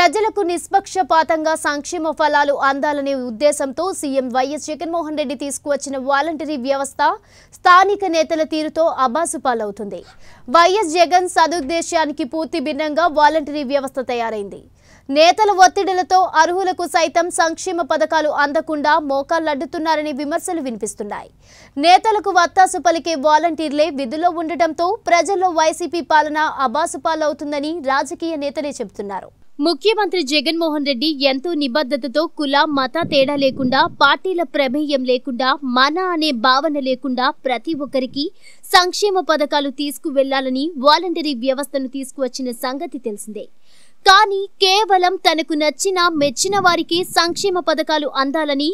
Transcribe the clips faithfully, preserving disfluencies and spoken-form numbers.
ప్రజలకు నిష్పక్షపాతంగా సంక్షేమ ఫలాలు అందాలనే ఉద్దేశంతో సీఎం వైఎస్ జగన్మోహన్ రెడ్డి తీసుకువచ్చిన వాలంటరీ వ్యవస్థ స్థానిక నేతల తీరుతో అబాసుపాలవుతుంది। వైఎస్ జగన్ సదుద్దేశానికి పూర్తి భిన్నంగా వాలంటరీ వ్యవస్థ తయారైంది। నేతల ఒత్తిడిలతో అర్హులకు సైతం సంక్షేమ పథకాలు అందకుండా మోకాలడ్డుతున్నారని విమర్శలు వినిపిస్తున్నాయి। నేతలకు వత్తాసు పలికే వాలంటీర్లే విధుల్లో ఉండటంతో ప్రజల్లో వైసీపీ పాలన అబాసుపాలవుతుందని రాజకీయ నేతలే చెబుతున్నారు। ముఖ్యమంత్రి జగన్మోహన్ రెడ్డి ఎంతో నిబద్ధతతో కుల మత తేడా లేకుండా పార్టీల ప్రమేయం లేకుండా మన అనే భావన లేకుండా ప్రతి ఒక్కరికి సంక్షేమ పథకాలు తీసుకువెళ్లాలని వాలంటరీ వ్యవస్థను తీసుకువచ్చిన సంగతి తెలిసిందే। కానీ కేవలం తనకు నచ్చిన మెచ్చిన వారికి సంక్షేమ పథకాలు అందాలని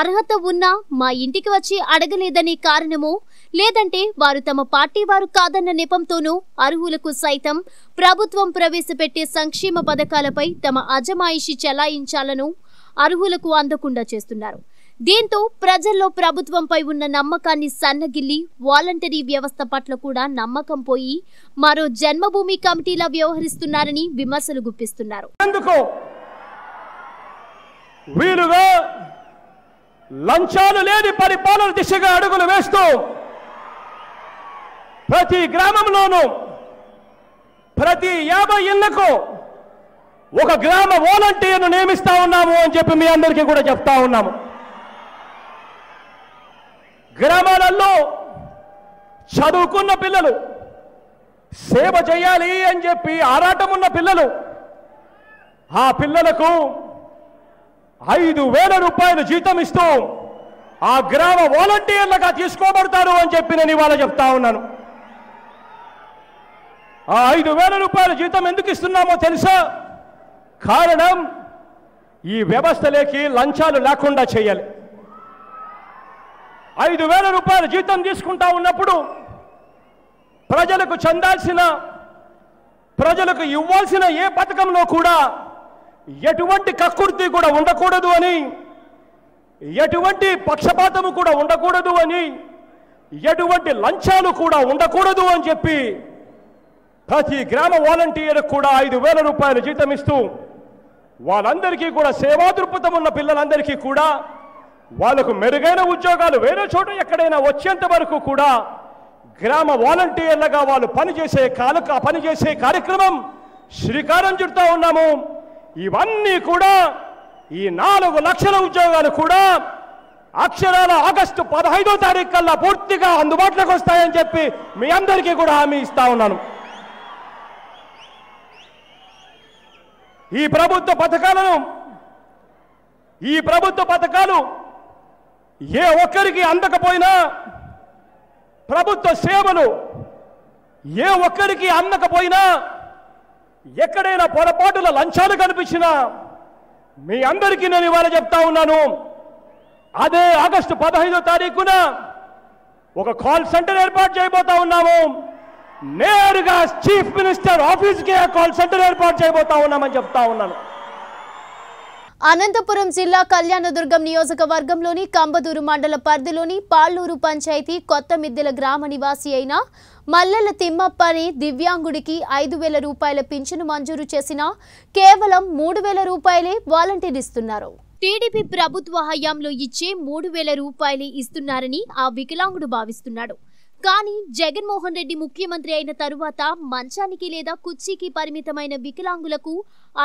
అర్హత ఉన్నా మా ఇంటికి వచ్చి అడగలేదనే కారణమో లేదంటే వారు తమ పార్టీ వారు కాదన్న నెపంతోనూ అర్హులకు సైతం ప్రభుత్వం ప్రవేశపెట్టే సంక్షేమ పథకాలపై తమ అజమాయిషి చెలాయించాలను అర్హులకు అందకుండా చేస్తున్నారు। దీంతో ప్రజల్లో ప్రభుత్వంపై ఉన్న నమ్మకాన్ని సన్నగిల్లి వాలంటరీ వ్యవస్థ పట్ల కూడా నమ్మకం పోయి మరో జన్మభూమి కమిటీలా వ్యవహరిస్తున్నారని విమర్శలు గుప్పిస్తున్నారు। వీలుగా లంచాలు లేని పరిపాలన దిశగా అడుగులు వేస్తూ ప్రతి గ్రామంలోనూ ప్రతి యాభై ఇళ్లకు ఒక గ్రామ వాలంటీర్ను నియమిస్తా ఉన్నాము అని చెప్పి మీ అందరికీ కూడా చెప్తా ఉన్నాము। గ్రామాలలో చదువుకున్న పిల్లలు సేవ చేయాలి అని చెప్పి ఆరాటం ఉన్న పిల్లలు ఆ పిల్లలకు ఐదు వేల రూపాయలు జీతం ఇస్తూ ఆ గ్రామ వాలంటీర్లుగా తీసుకోబడతారు అని చెప్పి నేను ఇవాళ చెప్తా ఉన్నాను। ఆ ఐదు వేల రూపాయల జీతం ఎందుకు ఇస్తున్నామో తెలుసా? కారణం ఈ వ్యవస్థలోకి లంచాలు లేకుండా చేయాలి। ఐదు వేల రూపాయల జీతం తీసుకుంటా ఉన్నప్పుడు ప్రజలకు చెందాల్సిన ప్రజలకు ఇవ్వాల్సిన ఏ పథకంలో కూడా ఎటువంటి కక్కుర్తి కూడా ఉండకూడదు అని ఎటువంటి పక్షపాతము కూడా ఉండకూడదు అని ఎటువంటి లంచాలు కూడా ఉండకూడదు అని చెప్పి ప్రతి గ్రామ వాలంటీర్ కూడా ఐదు వేల రూపాయలు జీతం ఇస్తూ వాళ్ళందరికీ కూడా సేవా దృక్పథం ఉన్న పిల్లలందరికీ కూడా వాళ్ళకు మెరుగైన ఉద్యోగాలు వేరే చోట ఎక్కడైనా వచ్చేంత వరకు కూడా గ్రామ వాలంటీర్లుగా వాళ్ళు పనిచేసే కాలుక పనిచేసే కార్యక్రమం శ్రీకారం చుడుతూ ఉన్నాము। ఇవన్నీ కూడా ఈ నాలుగు లక్షల ఉద్యోగాలు కూడా అక్షరాల ఆగస్టు పదహైదో తారీఖు కల్లా పూర్తిగా అందుబాటులోకి వస్తాయని చెప్పి మీ అందరికీ కూడా హామీ ఇస్తా ఉన్నాను। ఈ ప్రభుత్వ పథకాలను ఈ ప్రభుత్వ పథకాలు ఏ ఒక్కరికి అందకపోయినా ప్రభుత్వ సేవలు ఏ ఒక్కరికి అందకపోయినా ఎక్కడైనా పొరపాటుల లంచాలు కనిపించినా మీ అందరికీ నేను ఇవాళ చెప్తా ఉన్నాను। అదే ఆగస్టు పదహైదో తారీఖున ఒక కాల్ సెంటర్ ఏర్పాటు చేయబోతా ఉన్నాము। నేరుగా చీఫ్ మినిస్టర్ ఆఫీస్కే కాల్ సెంటర్ ఏర్పాటు చేయబోతా ఉన్నామని చెప్తా ఉన్నాను। అనంతపురం జిల్లా కళ్యాణదుర్గం నియోజకవర్గంలోని కంబదూరు మండల పరిధిలోని పాళ్ళూరు పంచాయతీ కొత్త మిద్దెల గ్రామ నివాసి అయిన మల్లెల తిమ్మప్ప అనే దివ్యాంగుడికి ఐదు వేల రూపాయల పింఛను మంజూరు చేసిన కేవలం మూడు వేల రూపాయలే వాలంటీర్ ఇస్తున్నారు। టీడీపీ ప్రభుత్వ హయాంలో ఇచ్చే మూడు వేల రూపాయలే ఇస్తున్నారని ఆ వికలాంగుడు భావిస్తున్నాడు। కానీ జగన్మోహన్ రెడ్డి ముఖ్యమంత్రి అయిన తరువాత మంచానికి లేదా కుర్చీకి పరిమితమైన వికలాంగులకు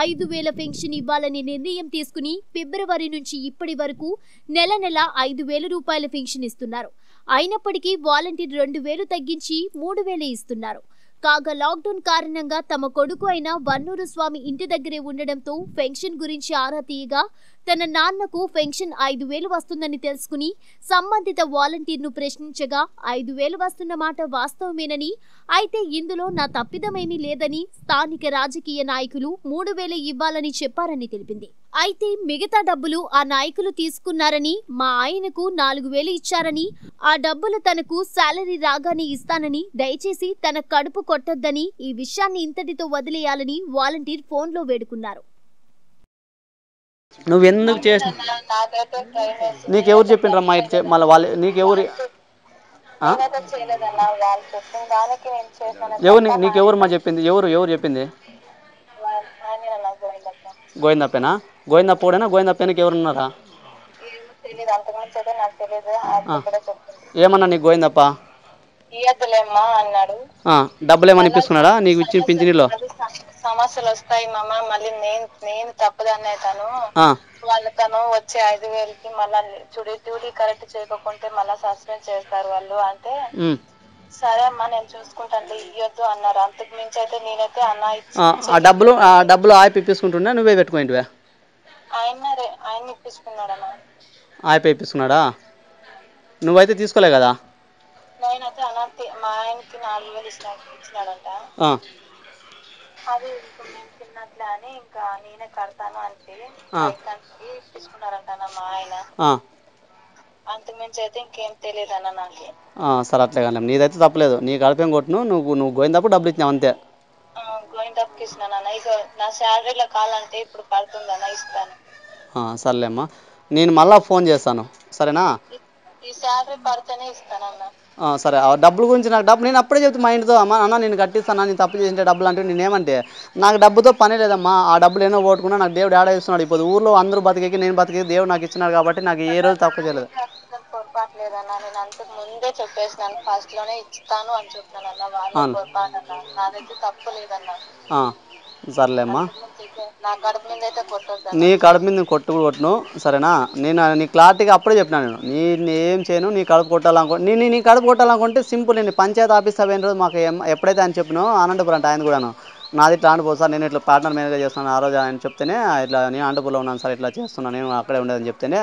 ఐదు వేల పెన్షన్ ఇవ్వాలని నిర్ణయం తీసుకుని ఫిబ్రవరి నుంచి ఇప్పటి వరకు నెల నెల ఐదు వేల రూపాయల పెన్షన్ ఇస్తున్నారు। అయినప్పటికీ వాలంటీర్ రెండు వేలు తగ్గించి మూడు వేలే ఇస్తున్నారు। కాగా లాక్డౌన్ కారణంగా తమ కొడుకు అయిన వన్నూరు స్వామి ఇంటి దగ్గరే ఉండడంతో పెన్షన్ గురించి ఆరా తీయగా తన నాన్నకు పెన్షన్ ఐదు వేలు వస్తుందని తెలుసుకుని సంబంధిత వాలంటీర్ను ప్రశ్నించగా ఐదు వేలు వస్తున్న మాట వాస్తవమేనని అయితే ఇందులో నా తప్పిదమేమీ లేదని స్థానిక రాజకీయ నాయకులు మూడు వేలు ఇవ్వాలని చెప్పారని తెలిపింది। అయితే మిగతా డబ్బులు ఆ నాయకులు తీసుకున్నారని మా ఆయనకు నాలుగు వేలు ఇచ్చారని ఆ డబ్బులు తనకు శాలరీ రాగానే ఇస్తానని దయచేసి తన కడుపు కొట్టొద్దని ఈ విషయాన్ని ఇంతటితో వదిలేయాలని వాలంటీర్ ఫోన్లో వేడుకున్నారు। నువ్వెందుకు చేసిన నీకెవరు చెప్పిండ్రా మా ఇచ్చే మళ్ళీ వాళ్ళు నీకెవరు ఎవరు నీకెవరు మా చెప్పింది ఎవరు ఎవరు చెప్పింది గోవిందప్పేనా? గోవిందప్పడేనా? గోవిందప్పేనకి ఎవరున్నారా? ఏమన్నా నీకు గోవిందప్ప డబ్బులు ఏమని ఇప్పిస్తున్నాడా నీకు ఇచ్చిన పింఛనీలో? సమస్యలు వస్తాయి మామ, మళ్ళీ నేను నేను తప్పదనే తను వాళ్ళు తను వచ్చే ఐదు వేలకి మళ్ళీ చుడి డ్యూటీ కరెక్ట్ చేయకుంటే మళ్ళీ సస్పెండ్ చేస్తారు వాళ్ళు. అంటే సరే అమ్మా నేను చూసుకుంటాను ఇయ్యొద్దు అన్నారు. అంతకు మించి అయితే నేనైతే అన్న డబ్బులు ఆ డబ్బులు ఆయిపి ఇప్పించుకుంటున్నా నువ్వే పెట్టుకోండివా? ఆయన ఆయన ఇప్పించుకున్నాడమ్మా. ఆయిపి ఇప్పించుకున్నాడా? నువ్వైతే తీసుకోలే కదా? నేనైతే అన్న మా ఆయనకి నాలుగు వేలు ఇచ్చినాడంట. అది నేను తిన్నట్లే అని ఇంకా నేనే కడతాను అంటే తీసుకున్నారంట మా ఆయన. అంతకుమించి అయితే ఇంకేం తెలియదు అన్న నాకు. సరే అట్లే కానీ నీదైతే తప్పలేదు, నీ కడపేం కొట్టును. నువ్వు నువ్వు గోవిందప్పుడు డబ్బులు ఇచ్చినావు అంతే. గోవిందప్పుకి ఇచ్చినాను అన్న. ఇక నా శాలరీలో కావాలంటే ఇప్పుడు పడుతుందన్న, ఇస్తాను. సర్లేమ్మా నేను మళ్ళీ ఫోన్ చేస్తాను సరేనా? ఈ శాలరీ పడితేనే ఇస్తానన్న. సరే డబ్బుల గురించి నాకు డబ్బు నేను అప్పుడే చెప్తే మా ఇంటితో అమ్మ అన్న నేను కట్టిస్తాను నేను తప్పు చేసింటే డబ్బులు అంటే నేనేమంటే నాకు డబ్బుతో పనే లేదమ్మా. ఆ డబ్బులు ఏమో ఓటుకున్నా నాకు దేవుడు ఏడా ఇస్తున్నాడు. ఇప్పుడు ఊర్లో అందరూ బతికేకి నేను బతికేది దేవుడు నాకు ఇచ్చినాడు కాబట్టి నాకు ఏ రోజు తక్కువ చేయలేదు. పొరపాట్లేదన్నా, నేను అంతకు ముందే చెప్పేసినాను ఫస్ట్ లోనే ఇస్తాను అని చెప్తాను అన్న. వాళ్ళు పొరపాటన్నా, నాదైతే తప్పు లేదన్నా. సర్లేమ్మా నీ కడుపు మీద కొట్టు కొట్టును సరేనా? నేను నీ క్లారిటీగా అప్పుడే చెప్పినా నేను నీ నేనేం చేయను. నీ కడుపు కొట్టాలనుకో నీ నీ కడుపు కొట్టాలనుకుంటే సింపుల్. నేను పంచాయతీ ఆఫీస్ అయిన రోజు మాకు ఎప్పుడైతే ఆయన చెప్పినో అనంతపురం అంటే ఆయన కూడాను నాది ఇట్లా ఆండపూర్ సార్ నేను ఇట్లా పార్ట్నర్ మేనేజ్గా చేస్తున్నాను. ఆ రోజు ఆయన చెప్తేనే ఇట్లా నేను ఆండపూర్లో ఉన్నాను సార్ ఇట్లా చేస్తున్నాను నేను అక్కడే ఉండేదని చెప్తేనే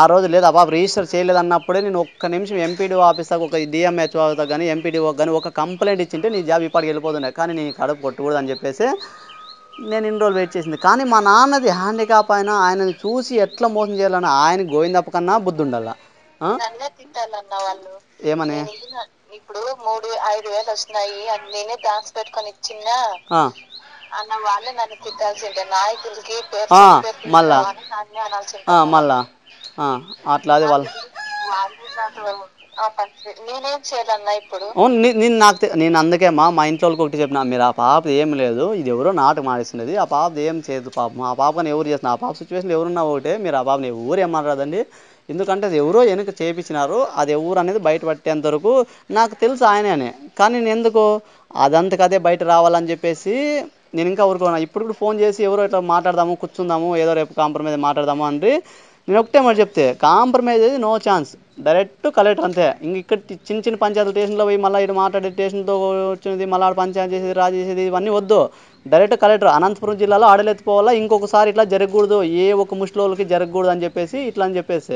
ఆ రోజు లేదు ఆ బాబు రిజిస్టర్ చేయలేదన్నప్పుడే నేను ఒక్క నిమిషం ఎంపీడీఓ ఆఫీస్ దాకా ఒక డిఎంహెచ్ఓ దాకా కానీ ఎంపీడీఓకి కానీ ఒక కంప్లైంట్ ఇచ్చింటే నీ జాబ్ ఇప్పటికి వెళ్ళిపోతుండే. కానీ నీ కడుపు కొట్టకూడదు అని చెప్పేసి నేను ఇన్ని రోజులు వెయిట్ చేసింది. కానీ మా నాన్నది హ్యాండిక్యాప్ అయినా ఆయనని చూసి ఎట్లా మోసం చేయాలన్నా ఆయన గోవిందప్ప కన్నా బుద్ధి ఉండాలా. ఏమని ఇప్పుడు మూడు ఐదు వేలు వస్తున్నాయి అది నేనే దాచి పెట్టుకొని ఇచ్చినా అన్న వాళ్ళే నన్ను తిట్టాల్సిందే. నాయకులకి మళ్ళా మళ్ళా అట్లా అది వాళ్ళ నేను నాకు నేను అందుకే మా మా ఇంట్లో వాళ్ళకి ఒకటి చెప్పినా మీరు ఆ పాప ఏం లేదు ఇది ఎవరో నాటకం ఆడిస్తున్నది. ఆ పాప ఏం చేయదు పాపం. ఆ పాపని ఎవరు చేస్తున్నారు ఆ పాప సిచ్యువేషన్ ఎవరున్నా ఒకటే. మీరు ఆ పాపని ఎవరు ఏం మాట్లాడదండి. ఎందుకంటే అది ఎవరో వెనక చేయించినారు. అది ఎవరు అనేది బయట పట్టేంత వరకు నాకు తెలుసు ఆయననే. కానీ నేను ఎందుకు అదంతకదే బయట రావాలని చెప్పేసి నేను ఇంకా ఊరుకున్నా. ఇప్పుడు కూడా ఫోన్ చేసి ఎవరో ఇట్లా మాట్లాడదాము కూర్చుందాము ఏదో రేపు కాంప్రమైజ్ మాట్లాడదాము అంటే నేను ఒకటే మాట చెప్తే కాంప్రమైజ్ అయితే నో ఛాన్స్. డైరెక్ట్ కలెక్టర్ అంతే. ఇంక ఇక్కడ చిన్న చిన్న పంచాయతీ స్టేషన్లో పోయి మళ్ళీ ఇటు మాట్లాడే స్టేషన్తో వచ్చినది మళ్ళీ పంచాయతీ చేసేది రాజు చేసేది ఇవన్నీ వద్దు. డైరెక్ట్ కలెక్టర్ అనంతపురం జిల్లాలో ఆడలెత్తిపోవాలా. ఇంకొకసారి ఇట్లా జరగకూడదు ఏ ఒక ముష్టిలోకి జరగకూడదు అని చెప్పేసి ఇట్లా అని చెప్పేసి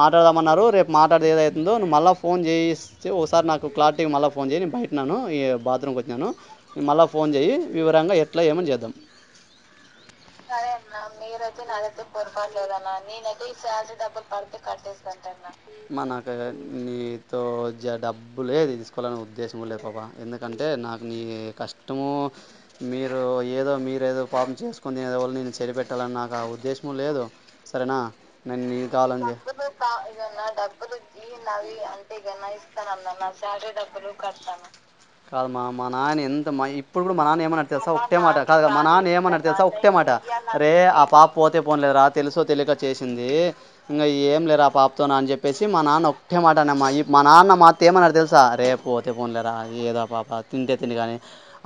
మాట్లాడదామన్నారు. రేపు మాట్లాడేది ఏదైతుందో నువ్వు మళ్ళీ ఫోన్ చేయిస్తే ఒకసారి నాకు క్లారిటీగా మళ్ళీ ఫోన్ చేయి. నేను బయటన్నాను ఈ బాత్రూమ్కి వచ్చినాను. నేను మళ్ళీ ఫోన్ చేయి వివరంగా ఎట్లా ఏమని చేద్దాం. సరే అన్న మీరైతే నాదైతే పొరపాట్లేదన్నా. నేనైతే ఈ శాలరీ డబ్బులు పడితే కట్టేస్తాంటన్నా. మా నాకు నీతో జ డబ్బులే తీసుకోవాలనే ఉద్దేశం లేదు పాప. ఎందుకంటే నాకు నీ కష్టము మీరు ఏదో మీరేదో పాపం చేసుకుని ఏదో వాళ్ళు నేను చెరిపెట్టాలని నాకు ఆ ఉద్దేశం లేదు సరేనా? నేను నీకు కావాలని డబ్బులు నవి అంటే ఇస్తానన్నా. నా శాలరీ డబ్బులు కడతాను కాదు మా మా నాన్న ఎంత మా ఇప్పుడు కూడా మా నాన్న ఏమన్నారు తెలుసా ఒకటే మాట. కాదు మా నాన్న ఏమన్నారు తెలుసా ఒకటే మాట. రే ఆ పాప పోతే పోనలేదురా తెలుసో తెలియక చేసింది ఇంకా ఏం లేరా ఆ పాపతోనా అని చెప్పేసి మా నాన్న ఒకటే మాట అన్న. మా మా నాన్న మా అత్త ఏమన్నారు తెలుసా రే పోతే పోనలేరా ఏదో పాప తింటే తిని కానీ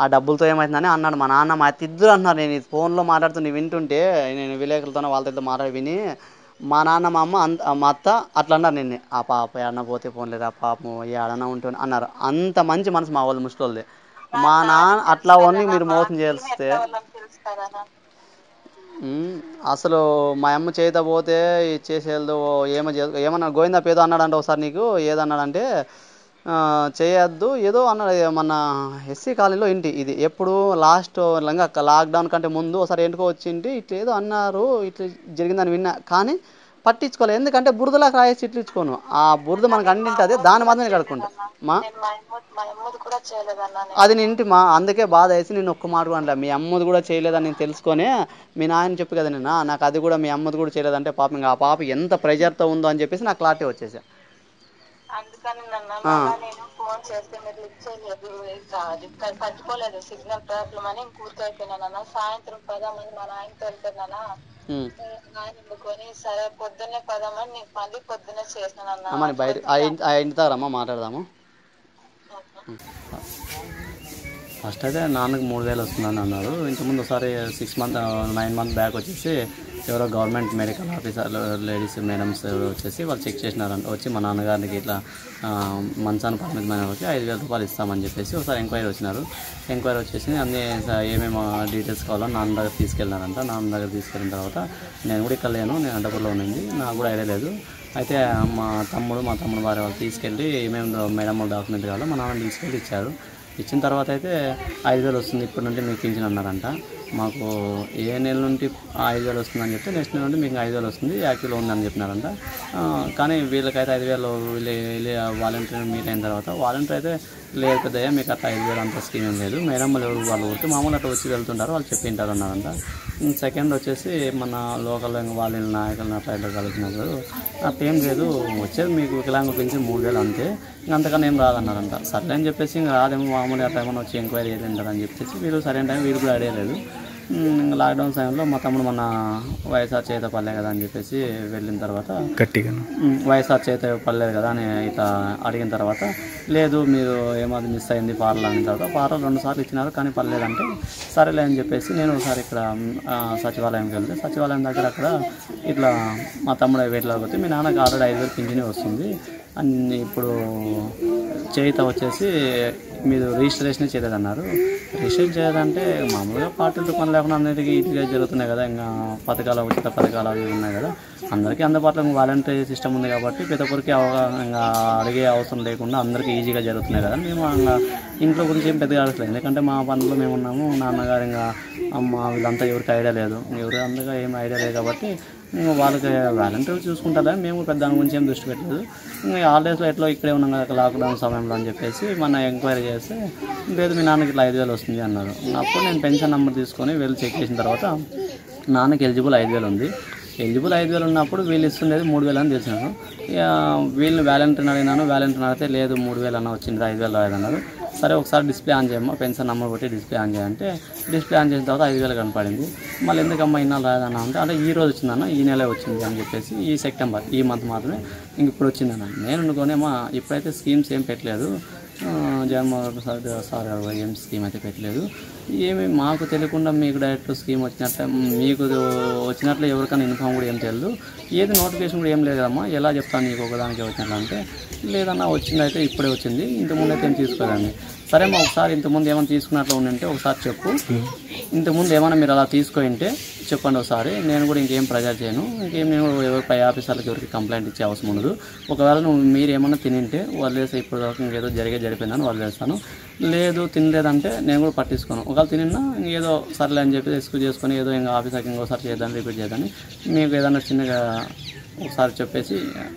ఆ డబ్బులతో ఏమవుతుందని అన్నాడు మా నాన్న మా అత్త ఇద్దరు అంటున్నారు. నేను ఫోన్లో మాట్లాడుతున్నా వింటుంటే నేను విలేకరులతోనే వాళ్ళతో మాట్లాడి విని మా నాన్న మా అమ్మ అంత మా అత్త అట్లా అన్నారు. నిన్నే ఆ పాప ఏడన్నా పోతే పోన్లేదు ఆ పాపం ఏడన్నా ఉంటుంది అన్నారు. అంత మంచి మనసు మా వాళ్ళు ముసలి మా నాన్న అట్లా ఓన్లీ మీరు మోసం చేస్తే అసలు మా అమ్మ చేత పోతే చేసేదో ఏమో చే ఏమన్నా గోవిందప్ప ఏదో అన్నాడంటే ఒకసారి నీకు ఏదన్నాడంటే చేయొద్దు ఏదో అన్నాడు. మన ఎస్సీ కాలనీలో ఏంటి ఇది ఎప్పుడు లాస్ట్ లంగా లాక్డౌన్ కంటే ముందు ఒకసారి ఏంటికో వచ్చింటి ఇట్లా ఏదో అన్నారు ఇట్లా జరిగిందని విన్నా కానీ పట్టించుకోలేదు. ఎందుకంటే బురదలా రాయేసి ఇట్లు ఇచ్చుకోను ఆ బురద మనకు అందింటది దాని మాత్రమే కడుక్కుంటా మా అది నింటి మా అందుకే బాధ వేసి నేను ఒక్క మాట కూడా మీ అమ్మది కూడా చేయలేదని నేను తెలుసుకొని మీ నాయన చెప్పు కదా నేను నాకు అది కూడా మీ అమ్మది కూడా చేయలేదంటే పాప ఇంకా ఆ పాప ఎంత ప్రెజర్తో ఉందో అని చెప్పేసి నాకు క్లారిటీ వచ్చేసా. అందుకని నన్న మళ్ళా నేను ఫోన్ చేస్తే మీరు లిఫ్ట్ చేయలేదు, ఇక్కడ పట్టుకోలేదు సిగ్నల్ ప్రాబ్లం అని కూర్చోయిపోయినా. సాయంత్రం పదామని మా నాయనతో వెళ్తున్నానా, ఆయన వండుకొని సరే పొద్దున్నే పదామని నీకు మళ్ళీ పొద్దున్నే చేసినానన్న. బయట ఆ ఇంటి దగ్గరమ్మా మాట్లాడదాము. ఫస్ట్ అయితే నాన్నకు మూడు వేలు వస్తుందని అన్నారు. ఇంతకుముందు ఒకసారి six month nine month back వచ్చేసి ఎవరో గవర్నమెంట్ మెడికల్ ఆఫీసర్లు లేడీస్ మేడమ్స్ వచ్చేసి వాళ్ళు చెక్ చేసినారంట. వచ్చి మా నాన్నగారికి ఇట్లా మంచాన్ని పరిమితమైన వచ్చి ఐదు వేల రూపాయలు ఇస్తామని చెప్పేసి ఒకసారి ఎంక్వైరీ వచ్చినారు. ఎంక్వైరీ వచ్చేసి అన్నీ ఏమేమి డీటెయిల్స్ కావాలో నాన్న దగ్గర తీసుకెళ్ళినారంట. నాన్న దగ్గర తీసుకెళ్ళిన తర్వాత నేను కూడా ఇక్కడ లేను, నేను అంటపూర్లో ఉన్నింది, నాకు కూడా ఐడియా లేదు. అయితే మా తమ్ముడు మా తమ్ముడు వారి వాళ్ళు తీసుకెళ్ళి ఏమేమి మేడం డాక్యుమెంట్ కావాలో మా నాన్న తీసుకెళ్ళి ఇచ్చారు. ఇచ్చిన తర్వాత అయితే ఐదు వేలు వస్తుంది ఇప్పటి నుండి మీకు పింఛన్ అన్నారంట. మాకు ఏ నెల నుండి ఐదు వేలు వస్తుందని చెప్తే నెక్స్ట్ నెల నుండి మీకు ఐదు వేలు వస్తుంది యాక్టివ్లో ఉందని చెప్పినారంట. కానీ వీళ్ళకైతే ఐదు వేలు వీళ్ళు వాలంటీర్ మీట్ అయిన తర్వాత వాలంటీర్ అయితే లేదు పెద్దయ్యా మీకు అట్లా ఐదు వేలు అంత స్కీమ్ ఏం లేదు, మేడం ఎవరు వాళ్ళు కొట్టి మామూలు అట్లా వచ్చి వెళ్తుంటారు వాళ్ళు చెప్పింటారు అన్నారంట. సెకండ్ వచ్చేసి మన లోకల్లో ఇంకా వాళ్ళ నాయకులను అట్లా ఇట్లా కలుగుతున్నారు, అట్లేం లేదు వచ్చేది మీకు వికలాంగుల పెంచి మూడు వేలు అంతే, అంతకన్నా ఏం రాదన్నారంట. సరే అని చెప్పేసి ఇంకా రాదేమో మామూలు అట్లా ఏమైనా వచ్చి ఎంక్వైరీ చేస్తుంటారని చెప్పేసి వీళ్ళు సరైన టైం వీళ్ళు కూడా ఐడియా లేదు. ఇంకా లాక్డౌన్ సమయంలో మా తమ్ముడు మన వైఎస్ఆర్ చేత పర్లేదు కదా అని చెప్పేసి వెళ్ళిన తర్వాత గట్టిగా వైఎస్ఆర్ చేత పర్లేదు కదా అని ఇట్లా అడిగిన తర్వాత లేదు మీరు ఏమాది మిస్ అయింది పార్లు అన్న తర్వాత పార్లు రెండు సార్లు ఇచ్చినారు కానీ పర్లేదంటే సరేలే అని చెప్పేసి నేను ఒకసారి ఇక్కడ సచివాలయంకి వెళ్తే సచివాలయం దగ్గర అక్కడ ఇట్లా మా తమ్ముడు వీటిలోకి వస్తే మీ నాన్నకి ఆల్రెడీ ఐదు వేలు పింఛన్ వస్తుంది అండ్ ఇప్పుడు చేత వచ్చేసి మీరు రిజిస్ట్రేషన్ చేయలేదన్నారు. రిజిస్ట్రేషన్ చేయలేదంటే మామూలుగా పార్టీలతో పని లేకుండా అందరికీ ఇట్లా జరుగుతున్నాయి కదా, ఇంకా పథకాలు ఉచిత పథకాలు అవి ఉన్నాయి కదా అందరికీ అందుబాటులో వాలంటీర్ సిస్టమ్ ఉంది కాబట్టి ప్రతి ఒక్కరికి ఇంకా అడిగే అవసరం లేకుండా అందరికీ ఈజీగా జరుగుతున్నాయి కదా. మేము ఇంకా ఇంట్లో గురించి ఏం పెద్దగా అడగలేదు ఎందుకంటే మా పనులు మేము ఉన్నాము, నాన్నగారు ఇంకా అమ్మ వీళ్ళంతా ఎవరికి ఐడియా లేదు, ఎవరు అంతగా ఏం ఐడియా లేదు కాబట్టి వాళ్ళకి వాలంటీర్లు చూసుకుంటారా మేము పెద్ద దాని గురించి ఏం దృష్టి పెట్టలేదు. ఇంకా హాలిడేస్లో ఎట్లా ఇక్కడే ఉన్నాం కదా లాక్డౌన్ సమయంలో అని చెప్పేసి మన ఎంక్వైరీ చేస్తే లేదు మీ నాన్నకి ఇట్లా ఐదు వేలు వస్తుంది అన్నారు. అప్పుడు నేను పెన్షన్ నెంబర్ తీసుకొని వెళ్ళి చెక్ చేసిన తర్వాత నాన్నకి ఎలిజిబుల్ ఐదు వేలు ఉంది. ఎలిజిబుల్ ఐదు వేలు ఉన్నప్పుడు వీళ్ళు ఇస్తుండేది మూడు వేలు అని తెలిసినాను. వీళ్ళు వాలంటీర్ని అడిగినాను, వాలంటీర్ని అడిగితే లేదు మూడు వేలు అన్న వచ్చింది ఐదు వేలు అన్నారు. సరే ఒకసారి డిస్ప్లే ఆన్ చేయమ్మా పెన్షన్ నెంబర్ కొట్టి డిస్ప్లే ఆన్ చేయంటే డిస్ప్లే ఆన్ చేసిన తర్వాత ఐదు వేలు కనపడింది. మళ్ళీ ఎందుకమ్మా ఇన్నాళ్ళు రాదన్నా అంటే అంటే ఈ రోజు వచ్చిందన్న ఈ నెల వచ్చింది అని చెప్పేసి ఈ సెప్టెంబర్ ఈ మంత్ మాత్రమే ఇంక ఇప్పుడు వచ్చిందన్న. నేను అనుకోనేమా ఇప్పుడైతే స్కీమ్స్ ఏం పెట్టలేదు, జగన్మోహన్ సార్ సార్ ఏం స్కీమ్ అయితే పెట్టలేదు, ఏమి మాకు తెలియకుండా మీకు డైరెక్ట్ స్కీమ్ వచ్చినట్టు మీకు వచ్చినట్లు ఎవరికైనా ఇన్ఫామ్ కూడా ఏం తెలియదు, ఏది నోటిఫికేషన్ కూడా ఏం లేదు కదమ్మా ఎలా చెప్తాను నీకు ఒకదానికి వచ్చినట్లంటే లేదన్నా వచ్చిందైతే ఇప్పుడే వచ్చింది ఇంతకుముందు అయితే ఏం తీసుకోదండి. సరే మా ఒకసారి ఇంతకుముందు ఏమైనా తీసుకున్నట్లు ఉంటే ఒకసారి చెప్పు, ఇంతకుముందు ఏమైనా మీరు అలా తీసుకుంటే చెప్పండి ఒకసారి, నేను కూడా ఇంకేం ప్రెజర్ చేయను, ఇంకేం నేను ఎవరి పై ఆఫీసర్లకు ఎవరికి కంప్లైంట్ ఇచ్చే అవసరం ఉండదు, ఒకవేళ నువ్వు మీరు ఏమన్నా తినింటే వదిలేసి ఇప్పుడు వరకు ఇంకేదో జరిగే జరిపోయిందని వదిలేస్తాను, లేదు తినలేదంటే నేను కూడా పట్టించుకోను, ఒకవేళ తిన్నా ఏదో సర్లే అని చెప్పి ఎక్స్క్యూజ్ చేసుకొని ఏదో ఇంకా ఆఫీసర్కి ఇంకోసారి చేద్దాం రిపీట్ చేద్దామని మీకు ఏదైనా చిన్నగా ఒకసారి చెప్పేసి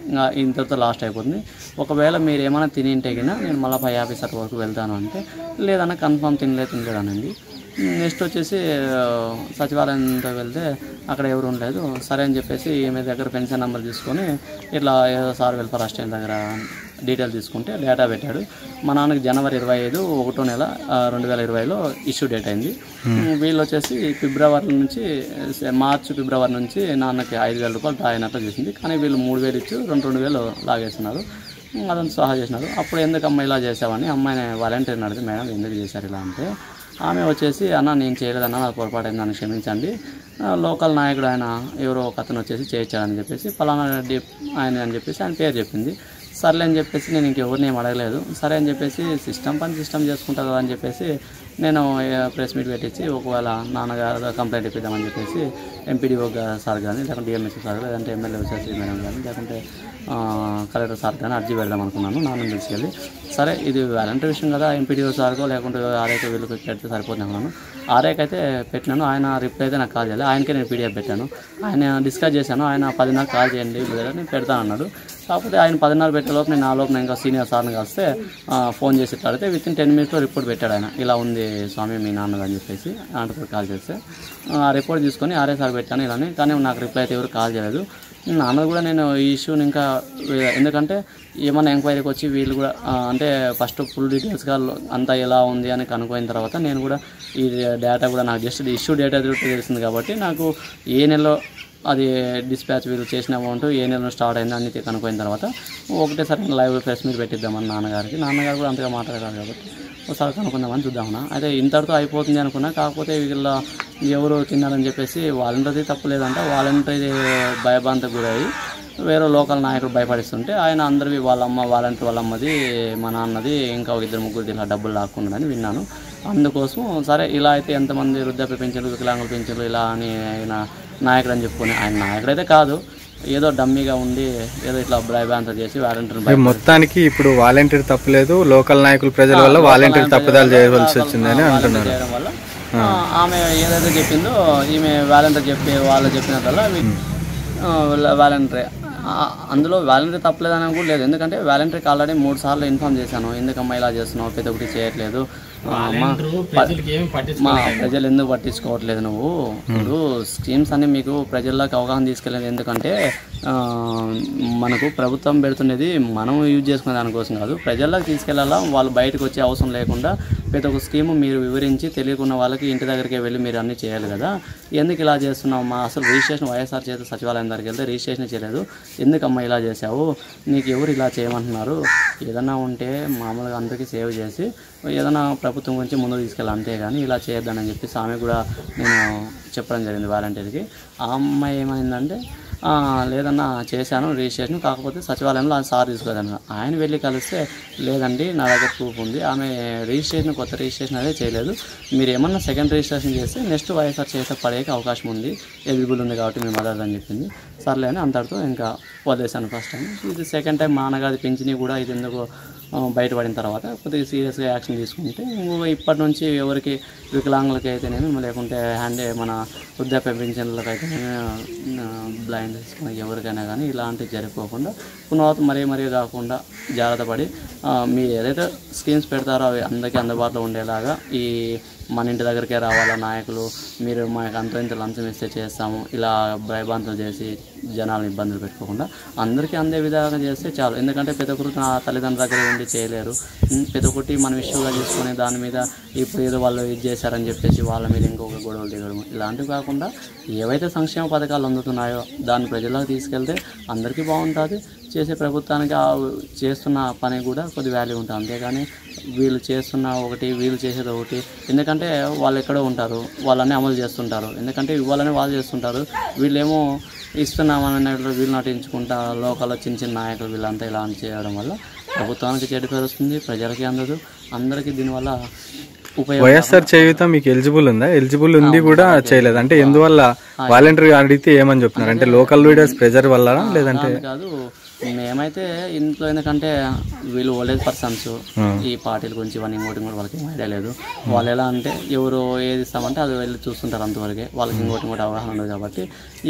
ఇంకా ఇంతటితో లాస్ట్ అయిపోతుంది. ఒకవేళ మీరు ఏమైనా తినింటేగినా నేను మళ్ళీ పై ఆఫీసర్ వరకు వెళ్తాను అంటే లేదన్నా కన్ఫామ్ తినలేదు తినలేదనండి. నెక్స్ట్ వచ్చేసి సచివాలయంతో వెళ్తే అక్కడ ఎవరు ఉండలేదు. సరే అని చెప్పేసి మీ దగ్గర పెన్షన్ నెంబర్ తీసుకొని ఇట్లా సార్ వెల్ఫేర్ అసిస్టెంట్ దగ్గర డీటెయిల్ తీసుకుంటే డేటా పెట్టాడు. మా నాన్నకి జనవరి ఇరవై ఐదు ఒకటో నెల రెండు వేల ఇరవైలో ఇష్యూ డేట్ అయింది. వీళ్ళు వచ్చేసి ఫిబ్రవరి నుంచి మార్చి ఫిబ్రవరి నుంచి నాన్నకి ఐదు వేల రూపాయలు డ్రా అయినట్లు చేసింది. కానీ వీళ్ళు మూడు వేలు ఇచ్చి రెండు రెండు వేలు లాగేస్తున్నారు, అదంతా సహాయం చేసినారు. అప్పుడు ఎందుకు అమ్మాయి ఇలా చేసావని అమ్మాయిని వాలంటీర్ని అడిగితే మేడం ఎందుకు చేశారు ఇలా అంటే ఆమె వచ్చేసి అన్న నేను చేయలేదన్నా నాకు పొరపాటు అయింది నన్ను క్షమించండి, లోకల్ నాయకుడు ఆయన ఎవరో ఒక అతను వచ్చేసి చేయించాడని చెప్పేసి పలానా రెడ్డి ఆయన అని చెప్పేసి ఆయన పేరు చెప్పింది. సర్లే అని చెప్పేసి నేను ఇంకెవరిని ఏం అడగలేదు. సరే అని చెప్పేసి సిస్టమ్ పని సిస్టమ్ చేసుకుంటా కదా అని చెప్పేసి నేను ప్రెస్ మీట్ పెట్టించి ఒకవేళ నాన్నగారు కంప్లైంట్ ఇప్పిద్దామని చెప్పేసి ఎంపీడీఓ సార్ కానీ లేకుంటే డిఎంఎస్ఓ సార్ లేదంటే ఎమ్మెల్యే వచ్చేసి మేడం కానీ లేకుంటే కలెక్టర్ సార్ కానీ అర్జీ పెడదాం అనుకున్నాను నాన్న తీసుకెళ్ళి. సరే ఇది వాలంటీర్ విషయం కదా ఎంపీడీఓ సార్కో లేకుంటే ఆర్ఐకి వీళ్ళకి పెడితే సరిపోతుంది అనుకున్నాను. ఆర్ఐకి అయితే పెట్టినాను, ఆయన రిప్లై అయితే నాకు కాల్ చేయాలి, ఆయనకే నేను పీడిఎఫ్ పెట్టాను, ఆయన డిస్కస్ చేశాను, ఆయన పదిన్నర కాల్ చేయండి నేను పెడతాను అన్నాడు. కాకపోతే ఆయన పదిన్నర పెట్టేలోపు నేను ఆ లోపు నేను ఇంకా సీనియర్ సార్ని కలిస్తే ఫోన్ చేసి అడిగితే విత్ ఇన్ టెన్ మినిట్స్లో రిపోర్ట్ పెట్టాడు ఆయన. ఇలా ఉంది స్వామి మీ నాన్నగా అని చెప్పేసి ఆంటర్కి కాల్ చేస్తే ఆ రిపోర్ట్ తీసుకొని ఆర్ఏ సార్ పెట్టాను ఇలానే, కానీ నాకు రిప్లై అయితే ఎవరు కాల్ చేయలేదు. నాన్న కూడా నేను ఈ ఇష్యూని ఇంకా ఎందుకంటే ఏమైనా ఎంక్వైరీకి వచ్చి వీళ్ళు కూడా అంటే ఫస్ట్ ఫుల్ డీటెయిల్స్గా అంతా ఎలా ఉంది అని కనుక్కోయిన తర్వాత నేను కూడా ఈ డేటా కూడా నాకు జస్ట్ ఇష్యూ డేటా తెలిసింది కాబట్టి నాకు ఏ నెలలో అది డిస్పాచ్ వీళ్ళు చేసిన అమౌంట్ ఏ నెలలో స్టార్ట్ అయిందో అన్నీ కనుక్కోయిన తర్వాత ఒకటేసారి లైవ్ ప్రెస్ మీట్ పెట్టిద్దామని నాన్నగారికి. నాన్నగారు కూడా అంతగా మాట్లాడారు కాబట్టి ఒకసారి కనుక్కుందామని చూద్దామన్నా. అయితే ఇంతటితో అయిపోతుంది అనుకున్నా, కాకపోతే వీళ్ళ ఎవరు తిన్నారని చెప్పేసి వాలంటీర్ది తప్పులేదంట, వాలంటీర్ భయభ్రాంతికి గురయ్యి వేరే లోకల్ నాయకుడు భయపడిస్తుంటే ఆయన అందరివి వాళ్ళమ్మ వాలంటీర్ వాళ్ళమ్మది మా నాన్నది ఇంకా ఇద్దరు ముగ్గురు ఇలా డబ్బులు లాక్కున్నాడని విన్నాను. అందుకోసం సరే ఇలా అయితే ఎంతమంది వృద్ధాప్య పెన్షన్లు వికలాంగుల పెన్షన్లు ఇలా అని ఆయన నాయకుడు అని చెప్పుకుని, ఆయన నాయకుడు అయితే కాదు ఏదో డమ్మీగా ఉండి ఏదో ఇట్లా భయభ్రాంతి చేసి వాలంటీర్ మొత్తానికి ఇప్పుడు వాలంటీర్ తప్పలేదు, లోకల్ నాయకులు ప్రజల వల్ల వాలంటీర్ తప్పుదాలు చేయవలసి వచ్చిందని అంటున్నారు. ఆమె ఏదైతే చెప్పిందో ఈమె వాలంటీర్ చెప్పే వాళ్ళు చెప్పినదల్లా వాలంటీర్, అందులో వాలంటీర్ తప్పలేదని కూడా లేదు. ఎందుకంటే వాలంటీర్కి ఆల్రెడీ మూడు సార్లు ఇన్ఫామ్ చేశాను, ఎందుకమ్మా ఇలా చేస్తున్నావు ప్రతి ఒక్కటి చేయట్లేదు, మా ప్రజలు ఎందుకు పట్టించుకోవట్లేదు నువ్వు, ఇప్పుడు స్కీమ్స్ అన్ని మీకు ప్రజల్లోకి అవగాహన తీసుకెళ్ళలేదు. ఎందుకంటే మనకు ప్రభుత్వం పెడుతున్నది మనం యూజ్ చేసుకునే దానికోసం కాదు, ప్రజల్లోకి తీసుకెళ్ళాలా, వాళ్ళు బయటకు వచ్చే అవసరం లేకుండా ప్రతి ఒక్క స్కీము మీరు వివరించి తెలియకున్న వాళ్ళకి ఇంటి దగ్గరికి వెళ్ళి మీరు అన్నీ చేయాలి కదా, ఎందుకు ఇలా చేస్తున్నావు మా అసలు రిజిస్ట్రేషన్ వైఎస్ఆర్ చేత సచివాలయం దగ్గరికి వెళ్తే రిజిస్ట్రేషన్ చేయలేదు, ఎందుకమ్మా ఇలా చేసావు, నీకు ఎవరు ఇలా చేయమంటున్నారు, ఏదైనా ఉంటే మామూలుగా అందరికీ సేవ్ చేసి ఏదైనా ప్రభుత్వం గురించి ముందుకు తీసుకెళ్ళి అంతేగాని ఇలా చేయొద్దని చెప్పేసి ఆమె కూడా నేను చెప్పడం జరిగింది వాలంటీర్కి. ఆ అమ్మాయి ఏమైందంటే లేదన్నా చేశాను రిజిస్ట్రేషన్, కాకపోతే సచివాలయంలో ఆయన సార్ తీసుకోదన్న, ఆయన వెళ్ళి కలిస్తే లేదండి నా దగ్గర ప్రూఫ్ ఉంది, ఆమె రిజిస్ట్రేషన్ కొత్త రిజిస్ట్రేషన్ అదే చేయలేదు, మీరు ఏమన్నా సెకండ్ రిజిస్ట్రేషన్ చేస్తే నెక్స్ట్ వైఎస్ఆర్ చేసే పడేకి అవకాశం ఉంది, ఎలిజిబుల్ ఉంది కాబట్టి మేము అడగదని చెప్పింది. సర్లే అని అంతటితో ఇంకా వదిలేశాను ఫస్ట్ టైం. ఇది సెకండ్ టైం మా నాన్నగారి పెంచిని కూడా ఇది ఎందుకు బయటపడిన తర్వాత కొద్దిగా సీరియస్గా యాక్షన్ తీసుకుంటే ఇప్పటి నుంచి ఎవరికి వికలాంగులకి అయితేనేమి లేకుంటే హ్యాండ్ మన వృద్ధాప్య పెన్షన్లకు అయితేనేమి బ్లైండ్ ఎవరికైనా కానీ ఇలాంటివి జరుపుకోకుండా పునరావృతం మరీ మరీ కాకుండా జాగ్రత్త పడి మీ ఏదైతే స్కీమ్స్ పెడతారో అవి అందరికీ అందుబాటులో ఉండేలాగా, ఈ మన ఇంటి దగ్గరికే రావాలా నాయకులు, మీరు మాకు అంత ఇంత లంచం ఇస్తే చేస్తాము ఇలా భయభ్రాంతులు చేసి జనాలను ఇబ్బందులు పెట్టుకోకుండా అందరికీ అందే విధంగా చేస్తే చాలు. ఎందుకంటే ప్రతి ఒక్కరు నా తల్లిదండ్రుల దగ్గర ఉండి చేయలేరు, ప్రతి ఒక్కటి మనం ఇష్యూగా చేసుకునే దాని మీద ఇప్పుడు ఏదో వాళ్ళు ఇది చేశారని చెప్పేసి వాళ్ళ మీద ఇంకొక గొడవలు దిగడము ఇలాంటివి కాకుండా ఏవైతే సంక్షేమ పథకాలు అందుతున్నాయో దాన్ని ప్రజల్లోకి తీసుకెళ్తే అందరికీ బాగుంటుంది, చేసే ప్రభుత్వానికి చేస్తున్న పని కూడా కొద్ది వాల్యూ ఉంటుంది, అంతేగాని వీళ్ళు చేస్తున్న ఒకటి వీళ్ళు చేసేది ఒకటి. ఎందుకంటే వాళ్ళు ఎక్కడో ఉంటారు వాళ్ళని అమలు చేస్తుంటారు, ఎందుకంటే ఇవ్వాలని వాళ్ళు చేస్తుంటారు, వీళ్ళేమో ఇస్తున్నామని వీళ్ళు నటించుకుంటా లోకల్లో చిన్న చిన్న నాయకులు వీళ్ళంతా ఇలా చేయడం వల్ల ప్రభుత్వానికి చెడు పేరు వస్తుంది, ప్రజలకి అందదు, అందరికీ దీనివల్ల ఉపయోగం. వైఎస్ఆర్ చేయుత మీకు ఎలిజిబుల్ ఉందా? ఎలిజిబుల్ ఉంది కూడా చేయలేదు అంటే ఎందువల్ల వాలంటీర్ అడిగితే ఏమని చెప్తున్నారు అంటే లోకల్ లీడర్స్ ప్రెజర్ వల్ల లేదంటే కాదు. మేమైతే ఇంట్లో ఎందుకంటే వీళ్ళు ఓల్డేజ్ పర్సన్స్ ఈ పార్టీల గురించి ఇవన్నీ ఇంకోటి కూడా వాళ్ళకి ఏం ఐడియా లేదు, వాళ్ళు ఎలా అంటే ఎవరు ఏది ఇస్తామంటే అది వెళ్ళి చూస్తుంటారు అంతవరకే, వాళ్ళకి ఇంకోటి కూడా అవగాహన ఉండదు కాబట్టి